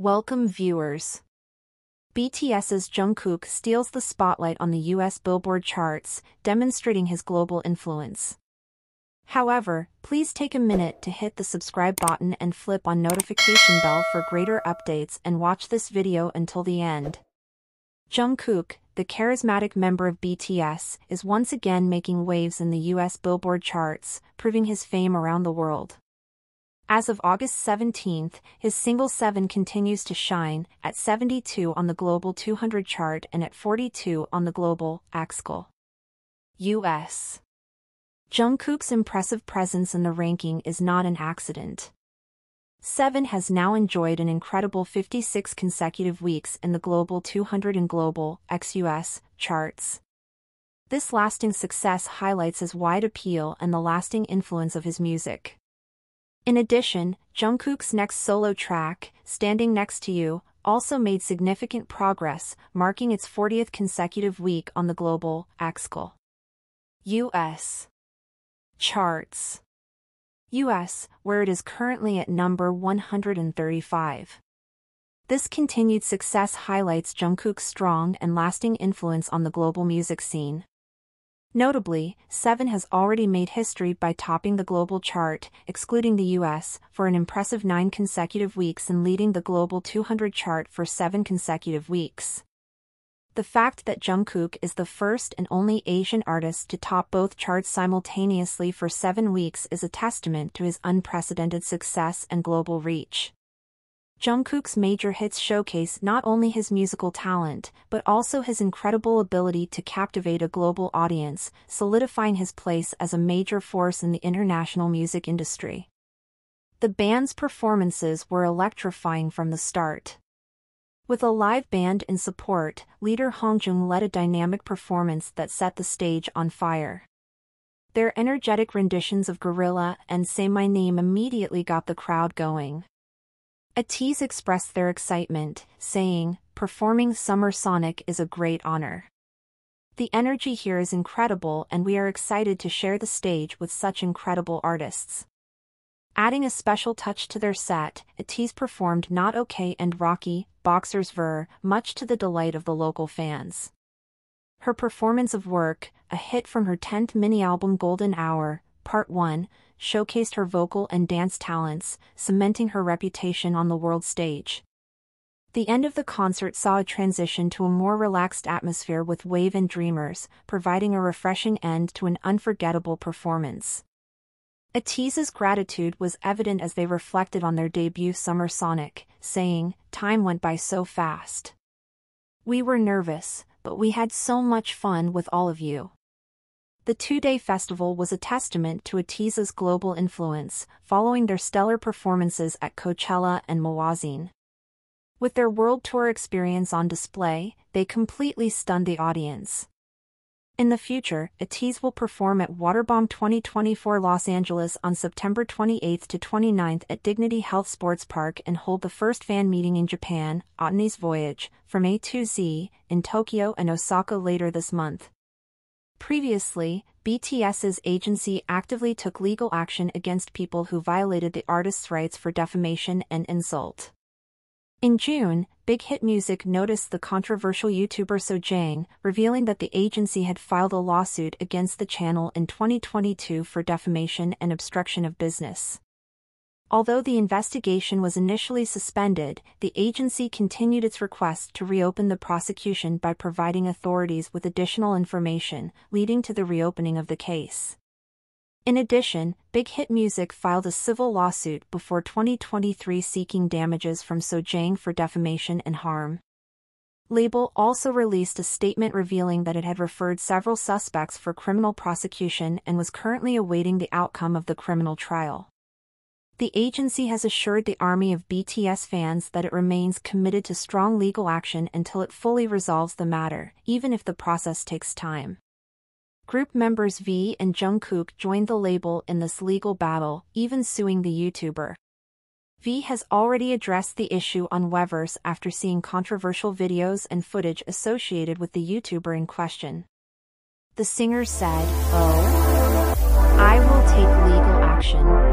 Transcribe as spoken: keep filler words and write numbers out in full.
Welcome viewers. B T S's Jungkook steals the spotlight on the U S Billboard charts, demonstrating his global influence. However, please take a minute to hit the subscribe button and flip on notification bell for greater updates and watch this video until the end. Jungkook, the charismatic member of B T S, is once again making waves in the U S Billboard charts, proving his fame around the world. As of August seventeenth, his single Seven continues to shine, at seventy-two on the Global two hundred chart and at forty-two on the Global Axcol. U S Jungkook's impressive presence in the ranking is not an accident. Seven has now enjoyed an incredible fifty-six consecutive weeks in the Global two hundred and Global (ex-U S) charts. This lasting success highlights his wide appeal and the lasting influence of his music. In addition, Jungkook's next solo track, Standing Next to You, also made significant progress, marking its fortieth consecutive week on the Global (ex-U S) U S charts. U S, where it is currently at number one hundred thirty-five. This continued success highlights Jungkook's strong and lasting influence on the global music scene. Notably, Seven has already made history by topping the global chart, excluding the U S, for an impressive nine consecutive weeks and leading the Global two hundred chart for seven consecutive weeks. The fact that Jungkook is the first and only Asian artist to top both charts simultaneously for seven weeks is a testament to his unprecedented success and global reach. Jungkook's major hits showcase not only his musical talent, but also his incredible ability to captivate a global audience, solidifying his place as a major force in the international music industry. The band's performances were electrifying from the start. With a live band in support, leader Hongjoong led a dynamic performance that set the stage on fire. Their energetic renditions of Gorilla and Say My Name immediately got the crowd going. Ateez expressed their excitement, saying, "Performing Summer Sonic is a great honor. The energy here is incredible and we are excited to share the stage with such incredible artists." Adding a special touch to their set, Ateez performed Not Okay and Rocky, Boxer's Ver, much to the delight of the local fans. Her performance of Work, a hit from her tenth mini-album Golden Hour, Part one, showcased her vocal and dance talents, cementing her reputation on the world stage. The end of the concert saw a transition to a more relaxed atmosphere with Wave and Dreamers, providing a refreshing end to an unforgettable performance. Ateez's gratitude was evident as they reflected on their debut Summer Sonic, saying, "Time went by so fast. We were nervous, but we had so much fun with all of you." The two-day festival was a testament to Ateez's global influence, following their stellar performances at Coachella and Mawazine. With their world tour experience on display, they completely stunned the audience. In the future, Ateez will perform at Waterbomb twenty twenty-four Los Angeles on September twenty-eighth to twenty-ninth at Dignity Health Sports Park and hold the first fan meeting in Japan, Ateez Voyage, from A to Z, in Tokyo and Osaka later this month. Previously, B T S's agency actively took legal action against people who violated the artist's rights for defamation and insult. In June, Big Hit Music noticed the controversial YouTuber Sojang, revealing that the agency had filed a lawsuit against the channel in twenty twenty-two for defamation and obstruction of business. Although the investigation was initially suspended, the agency continued its request to reopen the prosecution by providing authorities with additional information, leading to the reopening of the case. In addition, Big Hit Music filed a civil lawsuit before twenty twenty-three seeking damages from Sojang for defamation and harm. Label also released a statement revealing that it had referred several suspects for criminal prosecution and was currently awaiting the outcome of the criminal trial. The agency has assured the army of B T S fans that it remains committed to strong legal action until it fully resolves the matter, even if the process takes time. Group members V and Jungkook joined the label in this legal battle, even suing the YouTuber. V has already addressed the issue on Weverse after seeing controversial videos and footage associated with the YouTuber in question. The singer said, "Oh, I will take legal action.